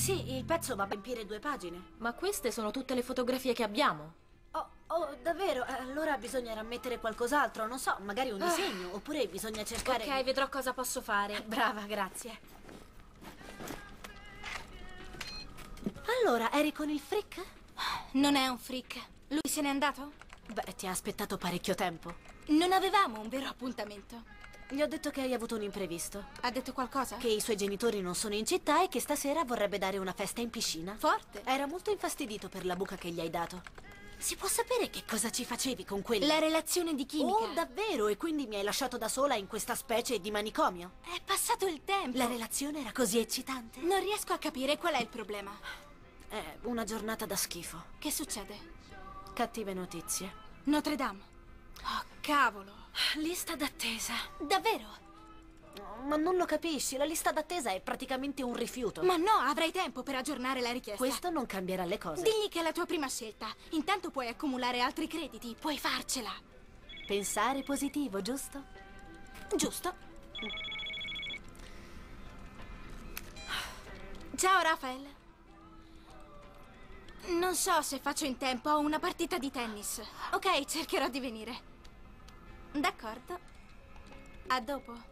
Sì, il pezzo va a riempire 2 pagine. Ma queste sono tutte le fotografie che abbiamo. Oh, davvero? Allora bisognerà mettere qualcos'altro, non so, magari un disegno, oppure bisogna cercare... Ok, vedrò cosa posso fare. Brava, grazie. Allora, eri con il freak? Non è un freak. Lui se n'è andato? Beh, ti ha aspettato parecchio tempo. Non avevamo un vero appuntamento. Gli ho detto che hai avuto un imprevisto. Ha detto qualcosa? Che i suoi genitori non sono in città e che stasera vorrebbe dare una festa in piscina. Forte. Era molto infastidito per la buca che gli hai dato. Si può sapere che cosa ci facevi con quella? La relazione di chimica. Oh, davvero? E quindi mi hai lasciato da sola in questa specie di manicomio? È passato il tempo. La relazione era così eccitante. Non riesco a capire qual è il problema. È una giornata da schifo. Che succede? Cattive notizie. Notre Dame. Oh, cavolo. Lista d'attesa. Davvero? Ma non lo capisci, la lista d'attesa è praticamente un rifiuto. Ma no, avrai tempo per aggiornare la richiesta. Questo non cambierà le cose. Digli che è la tua prima scelta. Intanto puoi accumulare altri crediti, puoi farcela. Pensare positivo, giusto? Giusto. Ciao, Rafael. Non so se faccio in tempo, ho una partita di tennis. Ok, cercherò di venire. D'accordo. A dopo.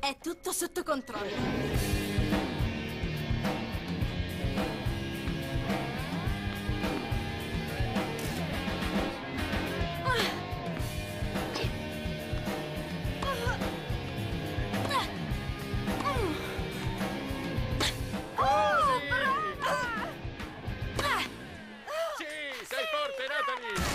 È tutto sotto controllo. Sì, sei forte, Natalie!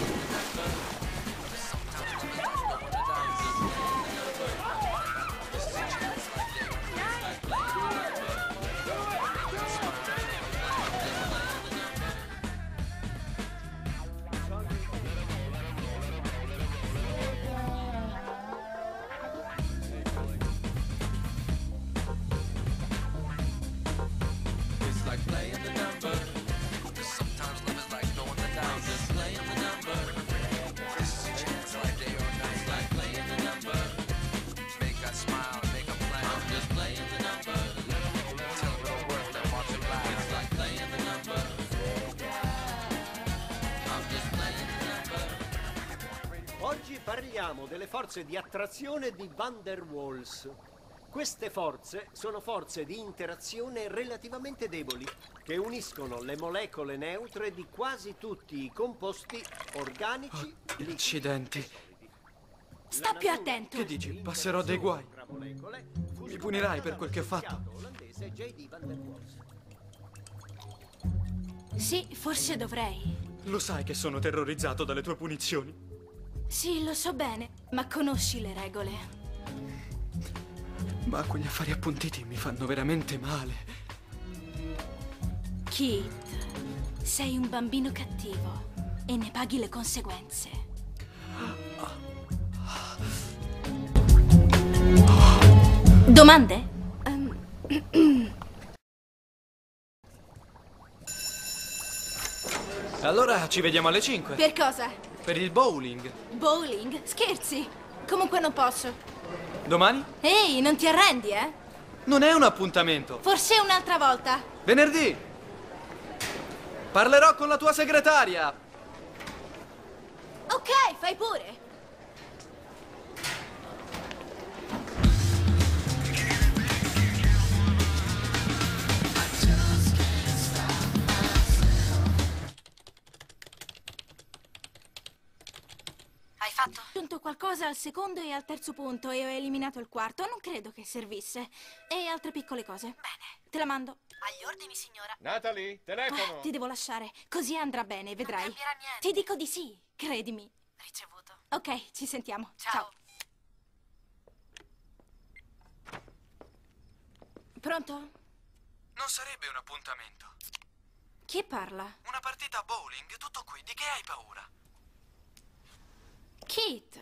Parliamo delle forze di attrazione di Van der Waals. Queste forze sono forze di interazione relativamente deboli che uniscono le molecole neutre di quasi tutti i composti organici. Accidenti. Sta più attento. Che dici? Passerò dei guai. Mi punirai per quel che ho fatto. Sì, forse dovrei. Lo sai che sono terrorizzato dalle tue punizioni. Sì, lo so bene, ma conosci le regole. Ma quegli affari appuntiti mi fanno veramente male. Keith, sei un bambino cattivo e ne paghi le conseguenze. Domande? Allora ci vediamo alle 5. Per cosa? Per il bowling. Bowling? Scherzi? Comunque non posso. Domani? Ehi, non ti arrendi, eh? Non è un appuntamento. Forse un'altra volta. Venerdì. Parlerò con la tua segretaria. Ok, fai pure. Ho aggiunto qualcosa al secondo e al terzo punto e ho eliminato il quarto. Non credo che servisse. E altre piccole cose. Bene. Te la mando. Agli ordini, signora. Natalie, telefono. Ti devo lasciare. Così andrà bene, vedrai. Non cambierà niente. Ti dico di sì, credimi. Ricevuto. Ok, ci sentiamo. Ciao. Pronto? Non sarebbe un appuntamento. Chi parla? Una partita a bowling, tutto qui. Di che hai paura? Keith,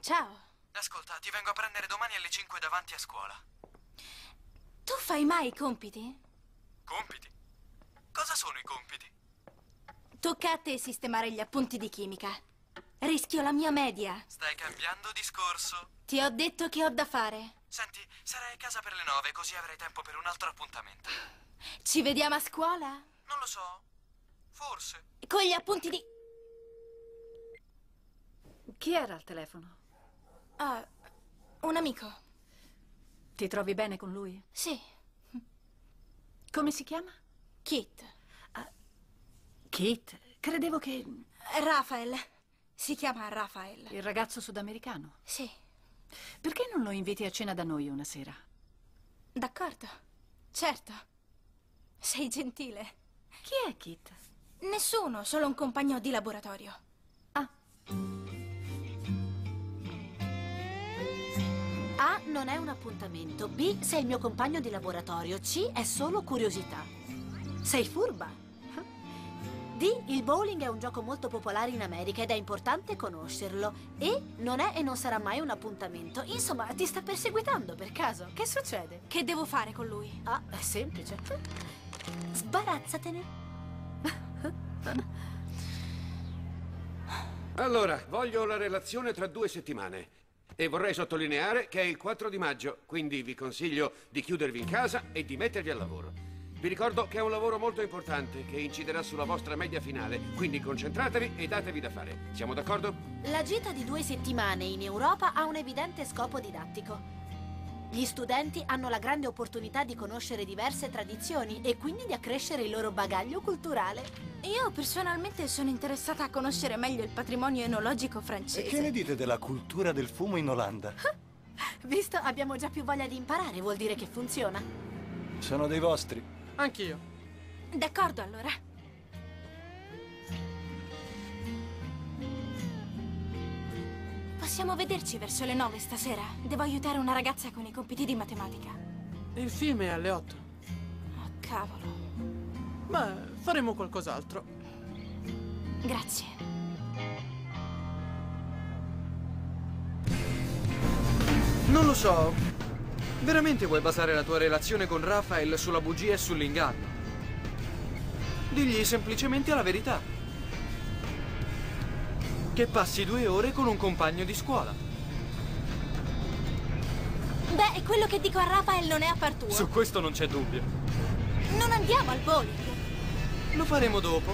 ciao. Ascolta, ti vengo a prendere domani alle 5 davanti a scuola. Tu fai mai i compiti? Compiti? Cosa sono i compiti? Tocca a te sistemare gli appunti di chimica. Rischio la mia media. Stai cambiando discorso. Ti ho detto che ho da fare. Senti, sarai a casa per le 9, così avrai tempo per un altro appuntamento. Ci vediamo a scuola? Non lo so. Forse. Con gli appunti di... Chi era al telefono? Un amico. Ti trovi bene con lui? Sì. Come si chiama? Keith. Keith? Credevo che... Rafael. Si chiama Rafael. Il ragazzo sudamericano? Sì. Perché non lo inviti a cena da noi una sera? D'accordo. Certo. Sei gentile. Chi è Keith? Nessuno, solo un compagno di laboratorio. Ah. A non è un appuntamento, B sei il mio compagno di laboratorio, C è solo curiosità. Sei furba. D il bowling è un gioco molto popolare in America ed è importante conoscerlo. E non è e non sarà mai un appuntamento. Insomma, ti sta perseguitando per caso. Che succede? Che devo fare con lui? Ah, è semplice. Sbarazzatene. Allora, voglio la relazione tra 2 settimane. E vorrei sottolineare che è il 4 di maggio, quindi vi consiglio di chiudervi in casa e di mettervi al lavoro. Vi ricordo che è un lavoro molto importante, che inciderà sulla vostra media finale, quindi concentratevi e datevi da fare. Siamo d'accordo? La gita di 2 settimane in Europa ha un evidente scopo didattico. Gli studenti hanno la grande opportunità di conoscere diverse tradizioni e quindi di accrescere il loro bagaglio culturale. Io personalmente sono interessata a conoscere meglio il patrimonio enologico francese. E che ne dite della cultura del fumo in Olanda? Visto, abbiamo già più voglia di imparare, vuol dire che funziona. Sono dei vostri. Anch'io. D'accordo, allora. Possiamo vederci verso le 9 stasera? Devo aiutare una ragazza con i compiti di matematica. Il film è alle 8. Oh, cavolo. Beh, faremo qualcos'altro. Grazie. Non lo so. Veramente vuoi basare la tua relazione con Rafael sulla bugia e sull'inganno? Digli semplicemente la verità. Che passi 2 ore con un compagno di scuola. Beh, quello che dico a Rafael non è affar tuo. Su questo non c'è dubbio. Non andiamo al bowling. Lo faremo dopo.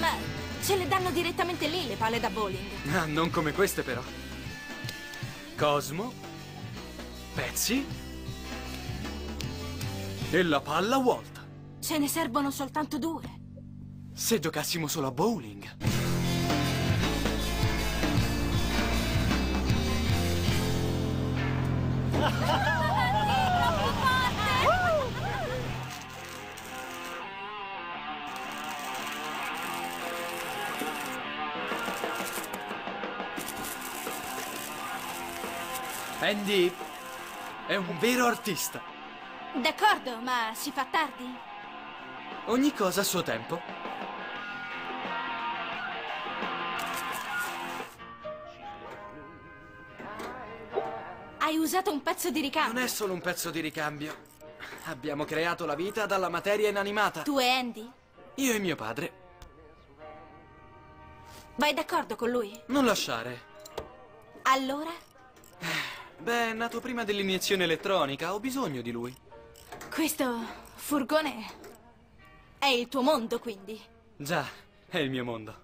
Ma ce le danno direttamente lì le palle da bowling. Ah, non come queste però. Cosmo, pezzi e la palla vuota. Ce ne servono soltanto 2. Se giocassimo solo a bowling. Andy è un vero artista. D'accordo, ma si fa tardi? Ogni cosa a suo tempo. Hai usato un pezzo di ricambio. Non è solo un pezzo di ricambio. Abbiamo creato la vita dalla materia inanimata. Tu e Andy? Io e mio padre. Vai d'accordo con lui? Non lasciare. Allora? Beh, è nato prima dell'iniezione elettronica, ho bisogno di lui. Questo furgone è il tuo mondo, quindi? Già, è il mio mondo.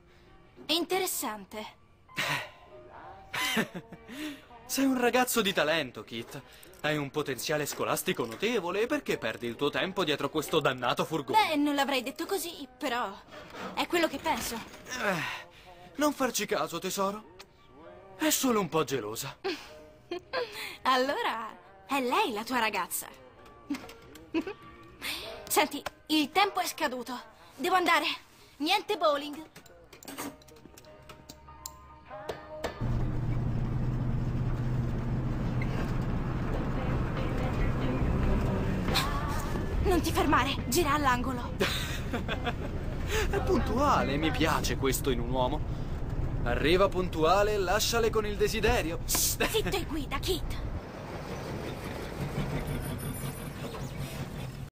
Interessante. Sei un ragazzo di talento, Keith. Hai un potenziale scolastico notevole e perché perdi il tuo tempo dietro questo dannato furgone? Beh, non l'avrei detto così, però è quello che penso. Non farci caso, tesoro. È solo un po' gelosa. Allora, è lei la tua ragazza. Senti, il tempo è scaduto. Devo andare. Niente bowling. Non ti fermare, gira all'angolo. È puntuale, mi piace questo in un uomo. Arriva puntuale e lasciale con il desiderio. Shh, zitto e guida, Keith.